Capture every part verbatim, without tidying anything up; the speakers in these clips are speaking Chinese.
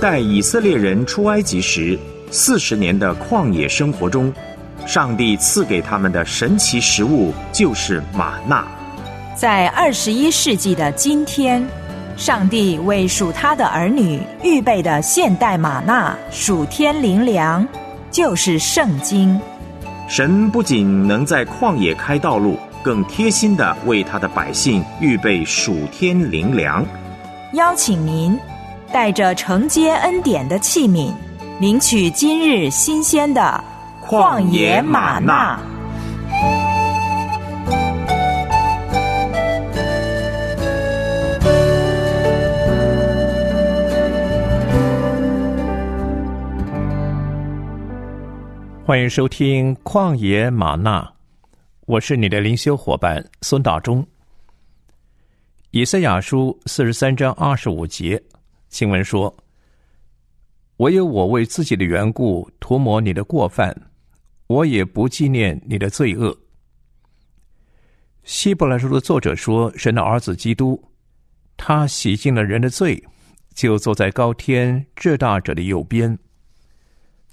代以色列人出埃及时四十年的旷野生活中，上帝赐给他们的神奇食物就是玛纳。在二十一世纪的今天，上帝为属他的儿女预备的现代玛纳属天灵粮就是圣经。神不仅能在旷野开道路，更贴心地为他的百姓预备属天灵粮。邀请您带着承接恩典的器皿，领取今日新鲜的旷野玛纳。欢迎收听旷野玛纳，我是你的灵修伙伴孙大中。以赛亚书四十三章二十五节经文说：唯有我为自己的缘故涂抹你的过犯，我也不纪念你的罪恶。希伯来书的作者说，神的儿子基督，他洗净了人的罪，就坐在高天至大者的右边。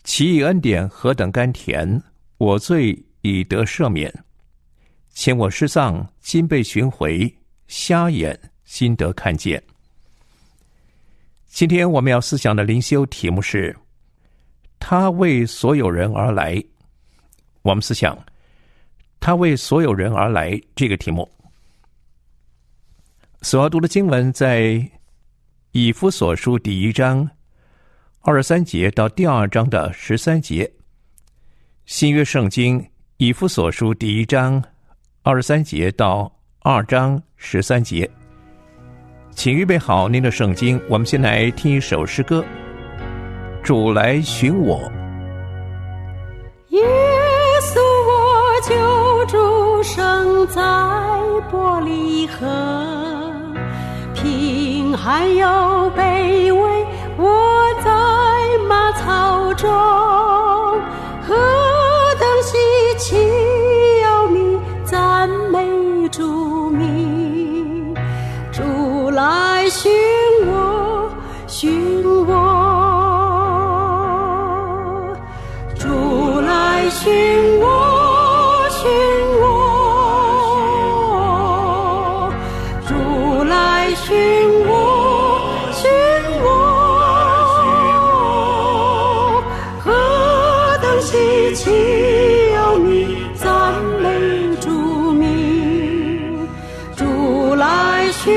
其以恩典何等甘甜，我罪已得赦免。前我失丧，今被寻回，瞎眼今得看见。今天我们要思想的灵修题目是他为所有人而来。我们思想他为所有人而来这个题目。所要读的经文在以弗所书第一章二十三节到第二章的十三节。新约圣经以弗所书第一章二十三节到二章十三节。请预备好您的圣经，我们先来听一首诗歌，主来寻我。耶稣我救主生在伯利恒，贫寒又卑微，我在马槽中，何等稀奇，有你赞美主名。来寻我，寻我，主来寻我，寻我，主来寻我，寻我，何等稀奇，有你赞美主名，主来寻。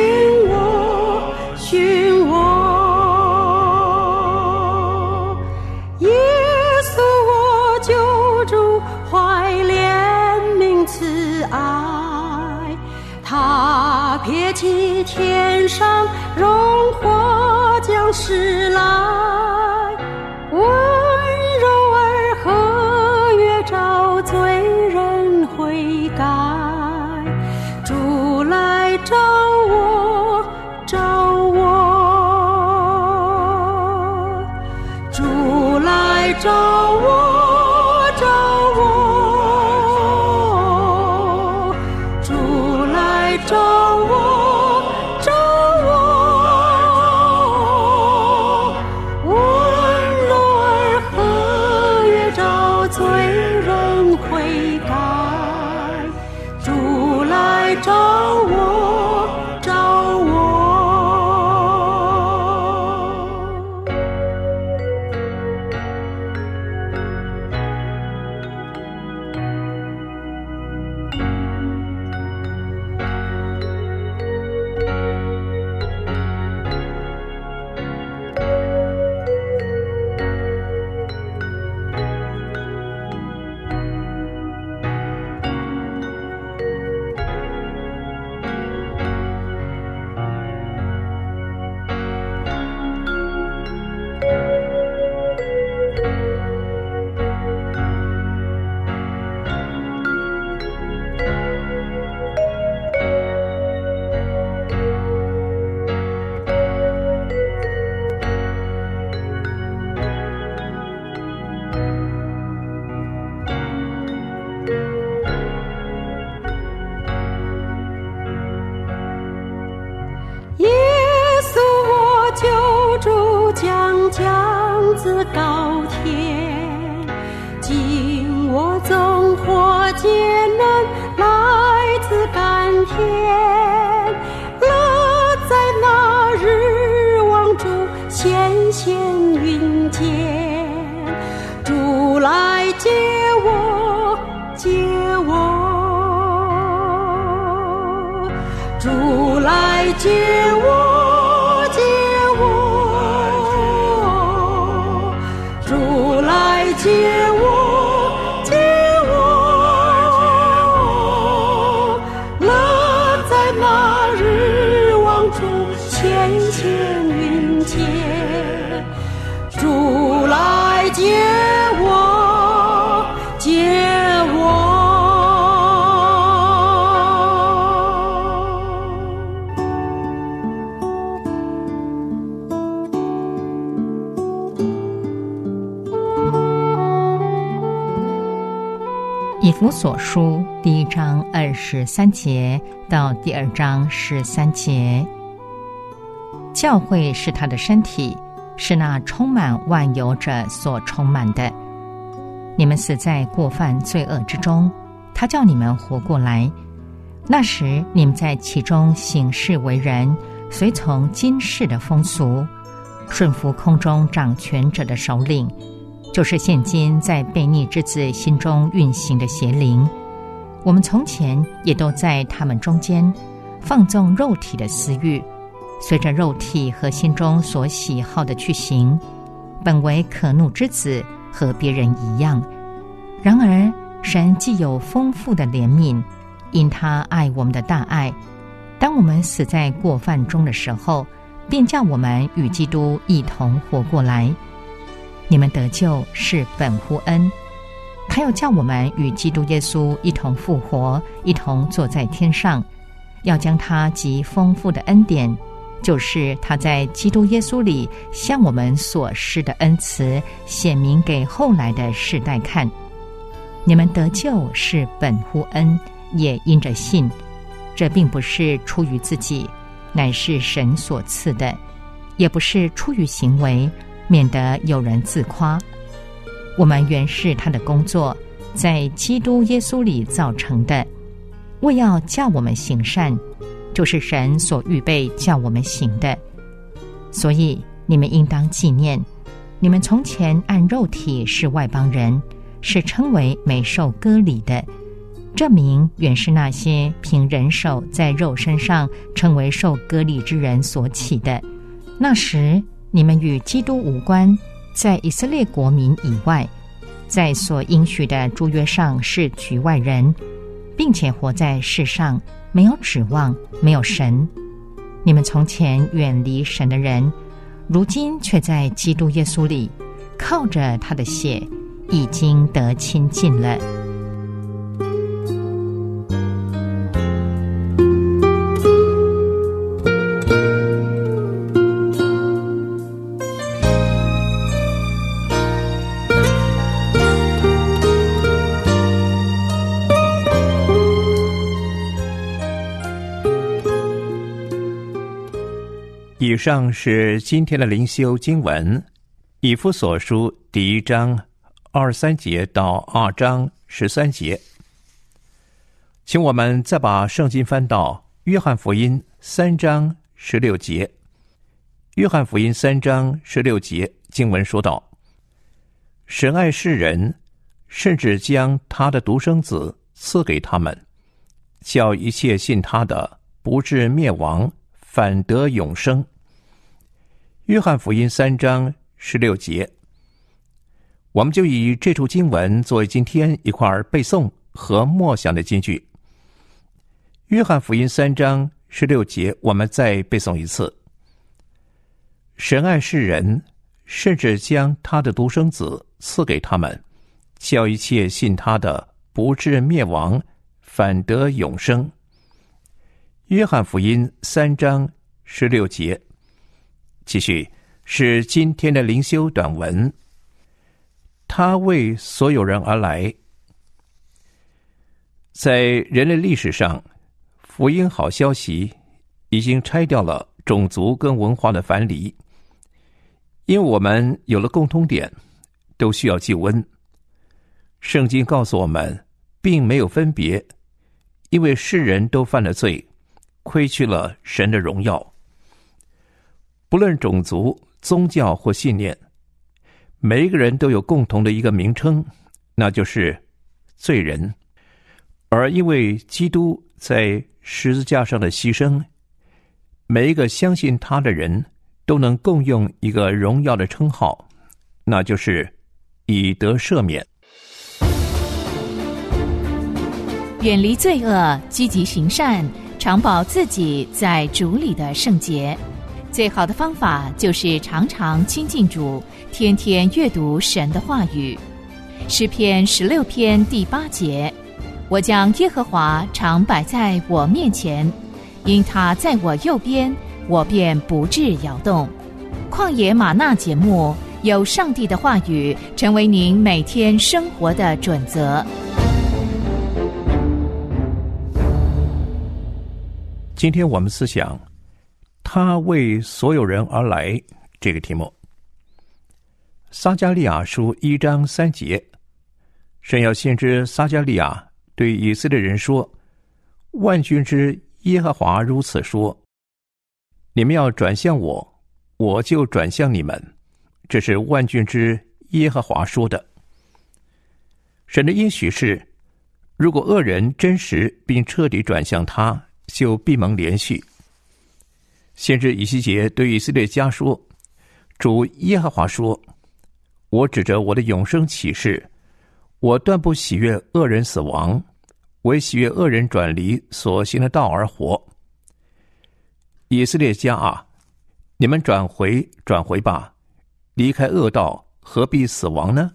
天上荣华将驶来，温柔而和悦，照罪人悔改。主来找我，找我，主来找我。浪子高天，今我纵火劫难，来自甘甜。乐在那日望住纤纤云间，主来接我，接我，主来接我。接我，接我，乐在那日望出纤纤云间，主来接我，接以弗所书第一章二十三节到第二章十三节，教会是他的身体，是那充满万有者所充满的。你们死在过犯罪恶之中，他叫你们活过来。那时你们在其中行事为人，随从今世的风俗，顺服空中掌权者的首领，就是现今在悖逆之子心中运行的邪灵。我们从前也都在他们中间，放纵肉体的私欲，随着肉体和心中所喜好的去行，本为可怒之子，和别人一样。然而神既有丰富的怜悯，因他爱我们的大爱，当我们死在过犯中的时候，便叫我们与基督一同活过来。你们得救是本乎恩，他又叫我们与基督耶稣一同复活，一同坐在天上，要将他极丰富的恩典，就是他在基督耶稣里向我们所施的恩慈，显明给后来的世代看。你们得救是本乎恩，也因着信，这并不是出于自己，乃是神所赐的，也不是出于行为，免得有人自夸。我们原是他的工作，在基督耶稣里造成的，为要叫我们行善，就是神所预备叫我们行的。所以你们应当纪念，你们从前按肉体是外邦人，是称为没受割礼的。这名原是那些凭人手在肉身上称为受割礼之人所起的。那时你们与基督无关，在以色列国民以外，在所应许的诸约上是局外人，并且活在世上，没有指望，没有神。你们从前远离神的人，如今却在基督耶稣里，靠着他的血，已经得亲近了。以上是今天的灵修经文，以弗所书第一章二三节到二章十三节。请我们再把圣经翻到约翰福音三章十六节。约翰福音三章十六节经文说道：神爱世人，甚至将他的独生子赐给他们，叫一切信他的不至灭亡，反得永生。约翰福音三章十六节，我们就以这处经文作为今天一块背诵和默想的金句。约翰福音三章十六节，我们再背诵一次：神爱世人，甚至将他的独生子赐给他们，叫一切信他的不至灭亡，反得永生。约翰福音三章十六节。继续是今天的灵修短文，他为所有人而来。在人类历史上，福音好消息已经拆掉了种族跟文化的藩篱，因为我们有了共通点，都需要救恩。圣经告诉我们，并没有分别，因为世人都犯了罪，亏去了神的荣耀。不论种族、宗教或信念，每一个人都有共同的一个名称，那就是罪人。而因为基督在十字架上的牺牲，每一个相信他的人都能共用一个荣耀的称号，那就是以得赦免。远离罪恶，积极行善，常保自己在主里的圣洁。最好的方法就是常常亲近主，天天阅读神的话语。诗篇十六篇第八节，我将耶和华常摆在我面前，因他在我右边，我便不致摇动。旷野玛纳节目，有上帝的话语成为您每天生活的准则。今天我们思想他为所有人而来这个题目。撒迦利亚书一章三节，神要先知撒迦利亚对以色列人说，万军之耶和华如此说，你们要转向我，我就转向你们，这是万军之耶和华说的。神的应许是，如果恶人真实并彻底转向他，就必蒙连续。先知以西结对以色列家说，主耶和华说，我指着我的永生起誓，我断不喜悦恶人死亡，唯喜悦恶人转离所行的道而活。以色列家啊，你们转回转回吧，离开恶道，何必死亡呢？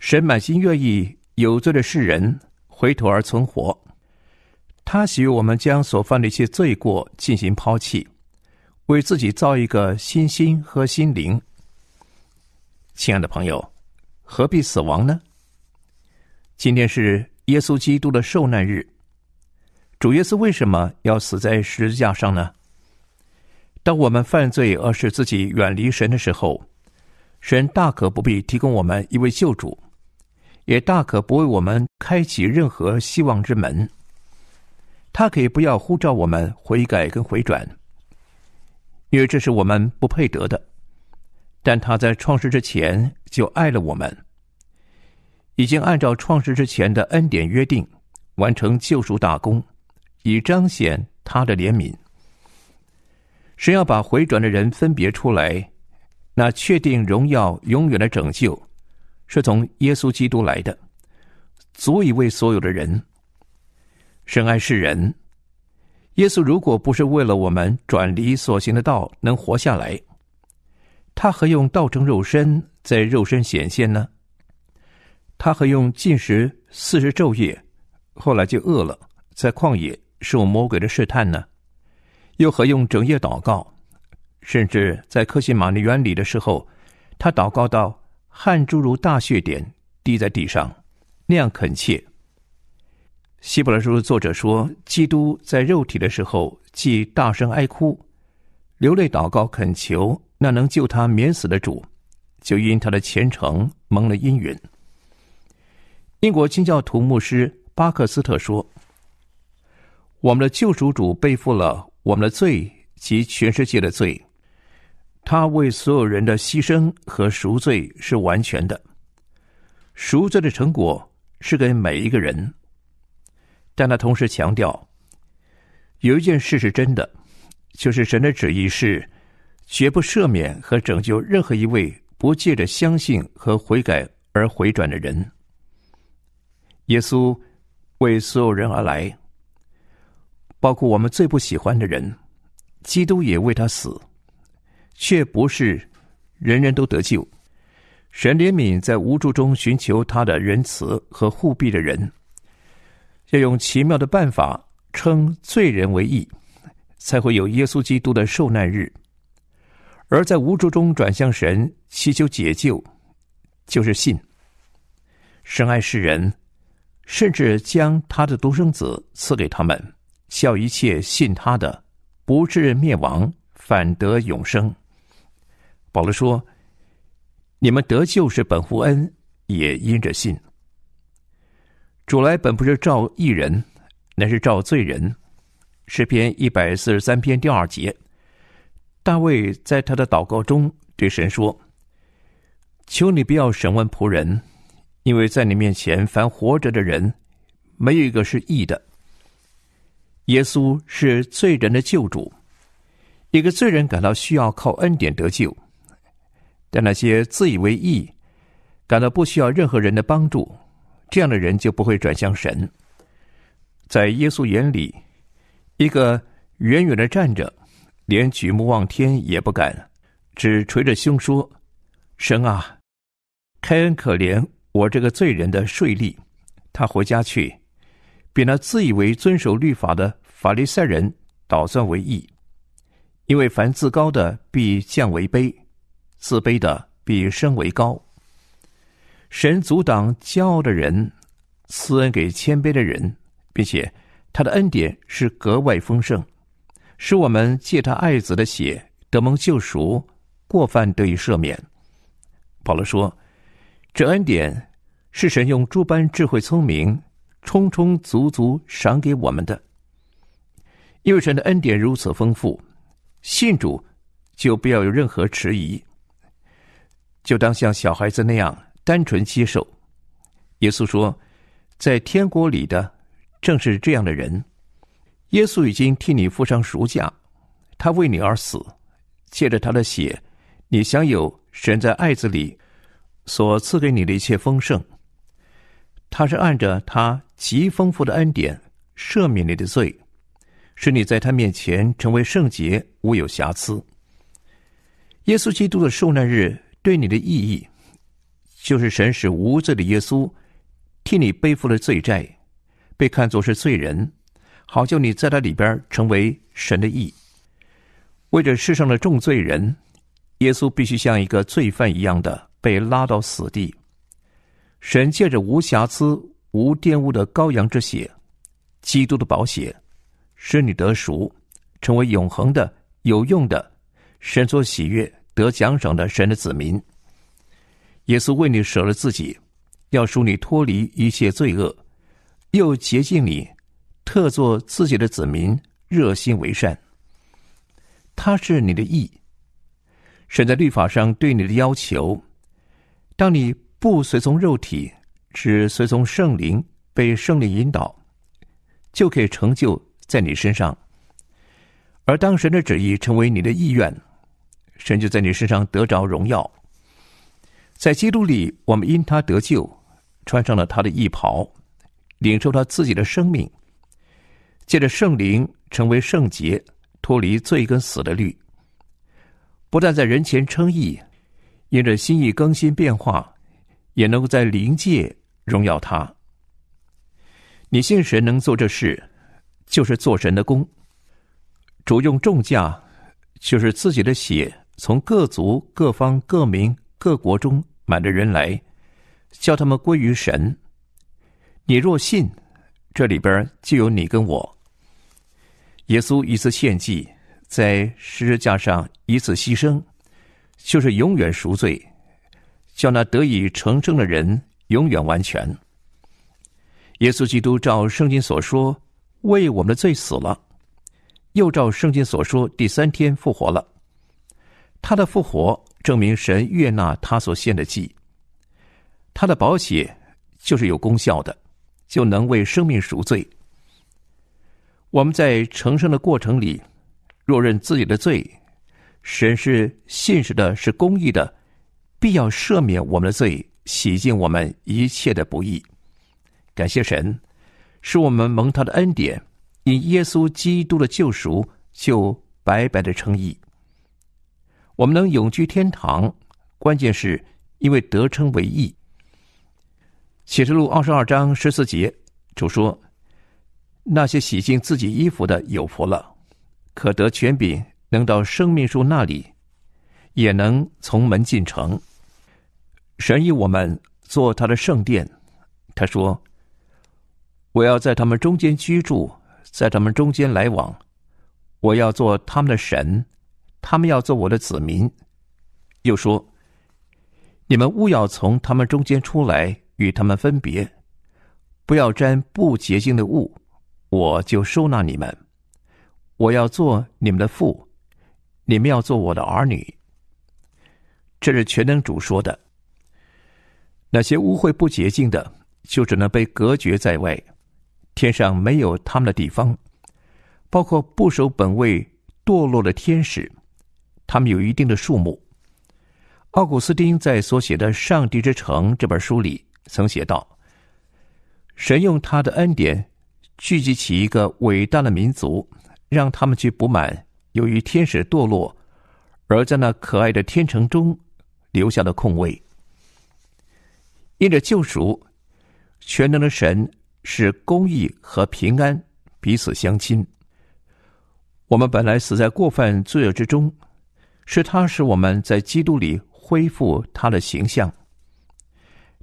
神满心愿意有罪的世人回头而存活，他许我们将所犯的一些罪过进行抛弃，为自己造一个新心和心灵。亲爱的朋友，何必死亡呢？今天是耶稣基督的受难日，主耶稣为什么要死在十字架上呢？当我们犯罪而使自己远离神的时候，神大可不必提供我们一位救主，也大可不为我们开启任何希望之门。他可以不要呼召我们悔改跟回转，因为这是我们不配得的。但他在创世之前就爱了我们，已经按照创世之前的恩典约定完成救赎大功，以彰显他的怜悯。神要把回转的人分别出来，那确定荣耀永远的拯救是从耶稣基督来的，足以为所有的人。神爱世人，耶稣如果不是为了我们转离所行的道能活下来，他何用道成肉身在肉身显现呢？他何用禁食四十昼夜，后来就饿了，在旷野受魔鬼的试探呢？又何用整夜祷告，甚至在客西马尼园里的时候，他祷告到汗珠如大血点滴在地上，那样恳切。希伯来书作者说，基督在肉体的时候，既大声哀哭，流泪祷告恳求那能救他免死的主，就因他的虔诚蒙了应允。英国清教徒牧师巴克斯特说，我们的救赎主背负了我们的罪及全世界的罪，他为所有人的牺牲和赎罪是完全的。赎罪的成果是给每一个人，但他同时强调，有一件事是真的，就是神的旨意是绝不赦免和拯救任何一位不借着相信和悔改而回转的人。耶稣为所有人而来，包括我们最不喜欢的人，基督也为他死，却不是人人都得救。神怜悯在无助中寻求他的仁慈和护庇的人，要用奇妙的办法称罪人为义，才会有耶稣基督的受难日。而在无助中转向神祈求解救，就是信。神爱世人，甚至将他的独生子赐给他们，叫一切信他的不至灭亡，反得永生。保罗说：“你们得救是本乎恩，也因着信。主来本不是召义人，乃是召罪人。”诗篇一百四十三篇第二节，大卫在他的祷告中对神说：“求你不要审问仆人，因为在你面前凡活着的人，没有一个是义的。”耶稣是罪人的救主，一个罪人感到需要靠恩典得救，但那些自以为义、感到不需要任何人的帮助，这样的人就不会转向神。在耶稣眼里，一个远远的站着，连举目望天也不敢，只垂着胸说：“神啊，开恩可怜我这个罪人的税吏。”他回家去，比那自以为遵守律法的法利赛人倒算为义，因为凡自高的必降为卑，自卑的必升为高。神阻挡骄傲的人，赐恩给谦卑的人，并且他的恩典是格外丰盛，使我们借他爱子的血得蒙救赎，过犯得以赦免。保罗说，这恩典是神用诸般智慧聪明充充足足赏给我们的。因为神的恩典如此丰富，信主就不要有任何迟疑，就当像小孩子那样单纯接受。耶稣说，在天国里的正是这样的人。耶稣已经替你付上赎价，他为你而死，借着他的血，你享有神在爱子里所赐给你的一切丰盛。他是按着他极丰富的恩典赦免你的罪，使你在他面前成为圣洁，无有瑕疵。耶稣基督的受难日对你的意义，就是神使无罪的耶稣替你背负了罪债，被看作是罪人，好叫你在他里边成为神的义。为着世上的重罪人，耶稣必须像一个罪犯一样的被拉到死地。神借着无瑕疵无玷污的羔羊之血，基督的宝血，使你得赎，成为永恒的有用的神所喜悦得奖赏的神的子民。耶稣为你舍了自己，要赎你脱离一切罪恶，又洁净你，特作自己的子民，热心为善。他是你的义。神在律法上对你的要求，当你不随从肉体，只随从圣灵，被圣灵引导，就可以成就在你身上。而当神的旨意成为你的意愿，神就在你身上得着荣耀。在基督里，我们因他得救，穿上了他的义袍，领受他自己的生命，借着圣灵成为圣洁，脱离罪跟死的律，不但在人前称义，因着心意更新变化，也能够在灵界荣耀他。你信神能做这事，就是做神的工。主用重价，就是自己的血，从各族各方各民各国中买的人来，叫他们归于神。你若信，这里边就有你跟我。耶稣一次献祭，在十字架上一次牺牲，就是永远赎罪，叫那得以成圣的人永远完全。耶稣基督照圣经所说，为我们的罪死了，又照圣经所说，第三天复活了。他的复活证明神悦纳他所献的祭，他的宝血就是有功效的，就能为生命赎罪。我们在成圣的过程里，若认自己的罪，神是信实的，是公义的，必要赦免我们的罪，洗净我们一切的不义。感谢神，使我们蒙他的恩典，因耶稣基督的救赎就白白的称义。我们能永居天堂，关键是因为得称为义。启示录二十二章十四节，主说：“那些洗净自己衣服的有福了，可得权柄，能到生命树那里，也能从门进城。”神以我们做他的圣殿，他说：“我要在他们中间居住，在他们中间来往，我要做他们的神，他们要做我的子民。”又说：你们勿要从他们中间出来，与他们分别，不要沾不洁净的物，我就收纳你们。我要做你们的父，你们要做我的儿女。这是全能主说的。那些污秽不洁净的，就只能被隔绝在外，天上没有他们的地方，包括不守本位堕落的天使，他们有一定的数目。奥古斯丁在所写的《上帝之城》这本书里曾写道，神用他的恩典聚集起一个伟大的民族，让他们去补满由于天使堕落而在那可爱的天城中留下的空位。因着救赎，全能的神使公义和平安彼此相亲。我们本来死在过犯罪恶之中，是他使我们在基督里恢复他的形象，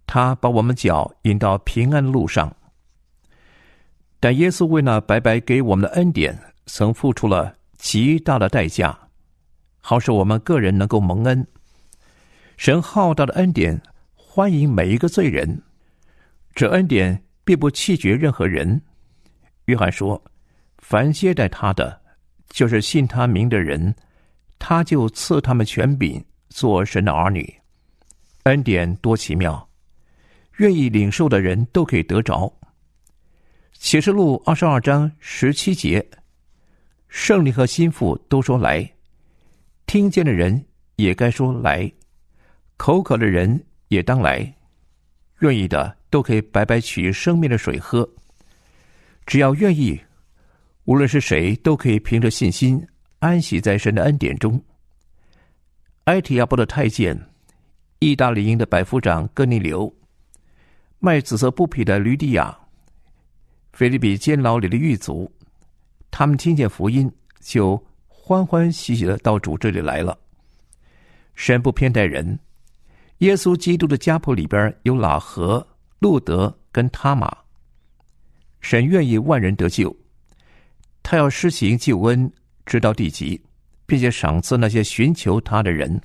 他把我们脚引到平安路上。但耶稣为那白白给我们的恩典曾付出了极大的代价，好使我们个人能够蒙恩。神浩大的恩典欢迎每一个罪人，这恩典并不弃绝任何人。约翰说，凡接待他的，就是信他名的人，他就赐他们权柄做神的儿女。恩典多奇妙，愿意领受的人都可以得着。启示录二十二章十七节，圣灵和心腹都说来，听见的人也该说来，口渴的人也当来，愿意的都可以白白取生命的水喝。只要愿意，无论是谁都可以凭着信心安息在神的恩典中。埃提亚波的太监，意大利营的百夫长哥尼流，卖紫色布匹的吕底亚，腓立比监牢里的狱卒，他们听见福音，就欢欢喜喜的到主这里来了。神不偏待人，耶稣基督的家谱里边有喇合、路德跟他玛。神愿意万人得救，他要施行救恩直到地极，并且赏赐那些寻求他的人。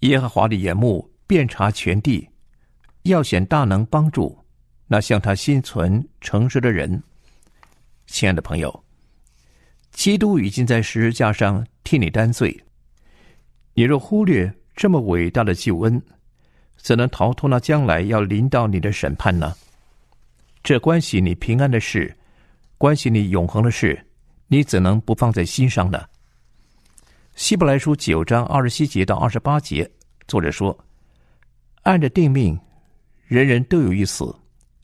耶和华的眼目遍察全地，要显大能帮助那向他心存诚实的人。亲爱的朋友，基督已经在十字架上替你担罪，你若忽略这么伟大的救恩，怎能逃脱那将来要临到你的审判呢？这关系你平安的事，关系你永恒的事，你怎能不放在心上呢？希伯来书九章二十七节到二十八节，作者说，按着定命，人人都有一死，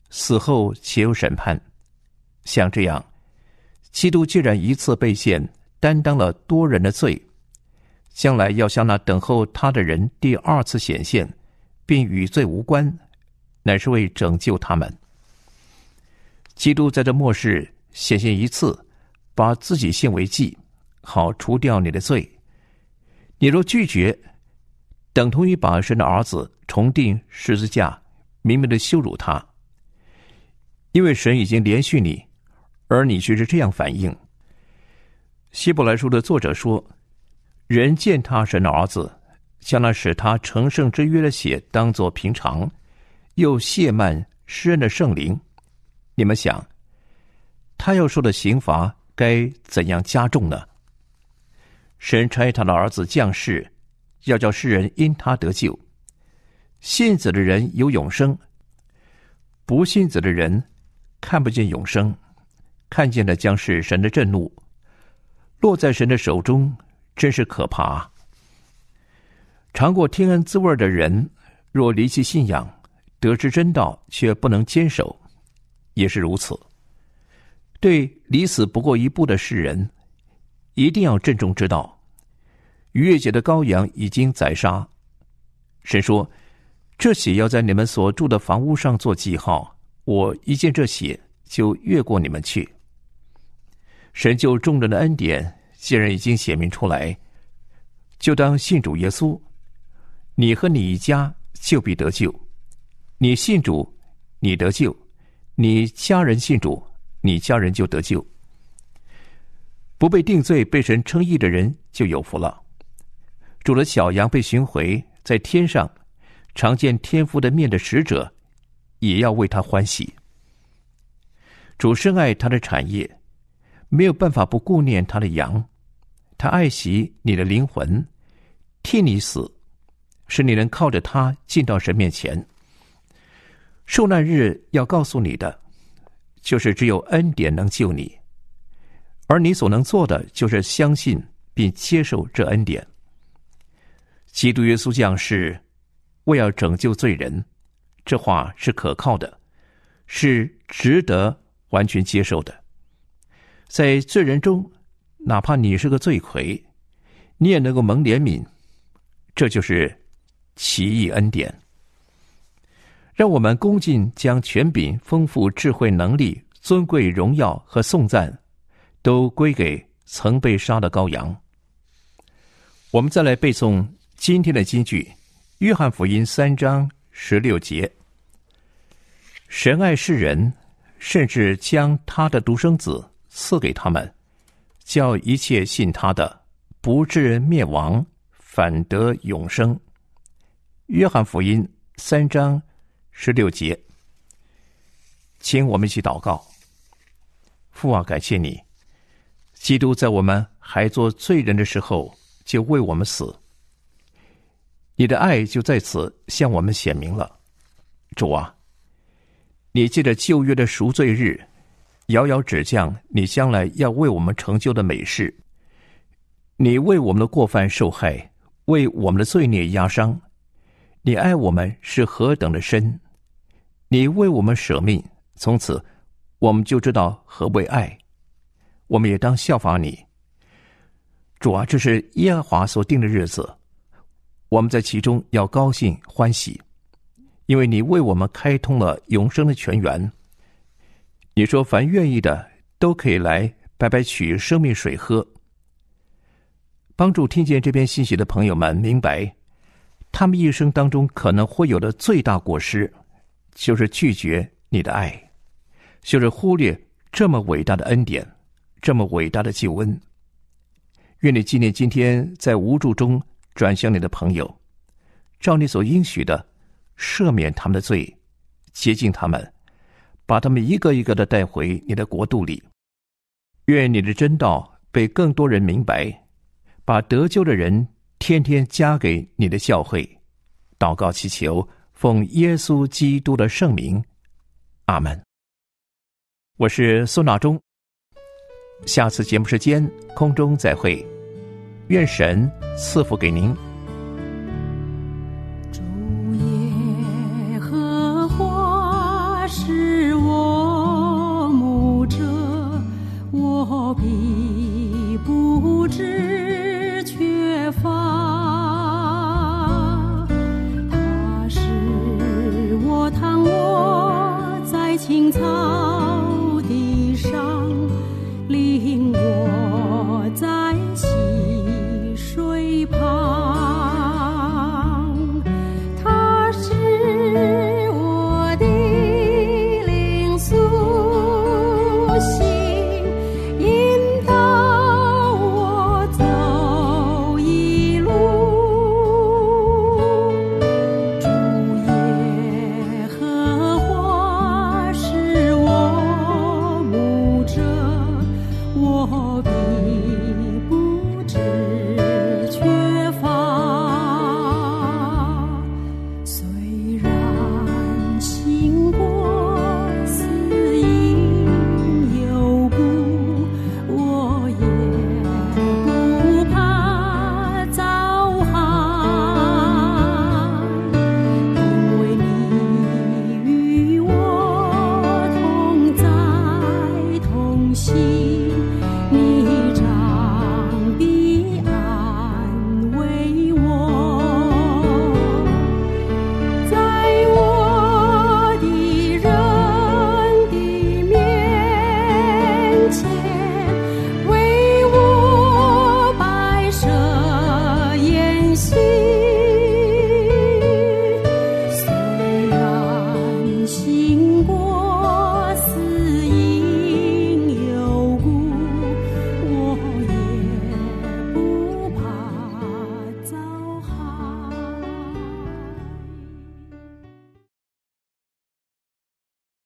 死后且有审判。像这样，基督既然一次被献，担当了多人的罪，将来要向那等候他的人第二次显现，并与罪无关，乃是为拯救他们。基督在这末世显现一次，把自己献为祭，好除掉你的罪。你若拒绝，等同于把神的儿子重定十字架，明明的羞辱他。因为神已经连续你，而你却是这样反应。希伯来书的作者说，人践踏神的儿子，将那使他成圣之约的血当作平常，又亵慢施恩的圣灵。你们想，他要受的刑罚该怎样加重呢？神差他的儿子降世，要叫世人因他得救。信子的人有永生，不信子的人看不见永生，看见的将是神的震怒，落在神的手中，真是可怕啊。尝过天恩滋味的人，若离弃信仰，得知真道却不能坚守，也是如此。对离死不过一步的世人，一定要郑重知道，逾越节的羔羊已经宰杀。神说，这血要在你们所住的房屋上做记号，我一见这血就越过你们去。神就众人的恩典既然已经显明出来，就当信主耶稣，你和你一家就必得救。你信主，你得救；你家人信主，你家人就得救。不被定罪被神称义的人就有福了。主的小羊被寻回，在天上常见天父的面的使者，也要为他欢喜。主深爱他的产业，没有办法不顾念他的羊。他爱惜你的灵魂，替你死，使你能靠着他进到神面前。受难日要告诉你的，就是只有恩典能救你，而你所能做的就是相信并接受这恩典。基督耶稣降世，为要拯救罪人，这话是可靠的，是值得完全接受的。在罪人中，哪怕你是个罪魁，你也能够蒙怜悯，这就是奇异恩典。让我们恭敬将权柄、丰富、智慧、能力、尊贵、荣耀和颂赞都归给曾被杀的羔羊。我们再来背诵今天的金句，约翰福音三章十六节：神爱世人，甚至将他的独生子赐给他们，叫一切信他的不至灭亡，反得永生。约翰福音三章十六节。请我们一起祷告。父啊，感谢你，基督在我们还做罪人的时候就为我们死，你的爱就在此向我们显明了。主啊，你借着旧约的赎罪日，遥遥指向你将来要为我们成就的美事。你为我们的过犯受害，为我们的罪孽压伤，你爱我们是何等的深，你为我们舍命，从此我们就知道何为爱，我们也当效法你。主啊，这是耶和华所定的日子，我们在其中要高兴欢喜，因为你为我们开通了永生的泉源。你说凡愿意的都可以来白白取生命水喝。帮助听见这篇信息的朋友们明白，他们一生当中可能会有的最大过失，就是拒绝你的爱，就是忽略这么伟大的恩典，这么伟大的救恩。愿你纪念今天在无助中转向你的朋友，照你所应许的赦免他们的罪，洁净他们，把他们一个一个的带回你的国度里。愿你的真道被更多人明白，把得救的人天天加给你的教会。祷告祈求，奉耶稣基督的圣名，阿们。我是孙大中，下次节目时间空中再会，愿神赐福给您。主耶和华是我牧者，我必不致缺乏。青草地上，领我在溪水旁，他是我的灵苏醒，引导我走一路。主耶和华是我牧者，我必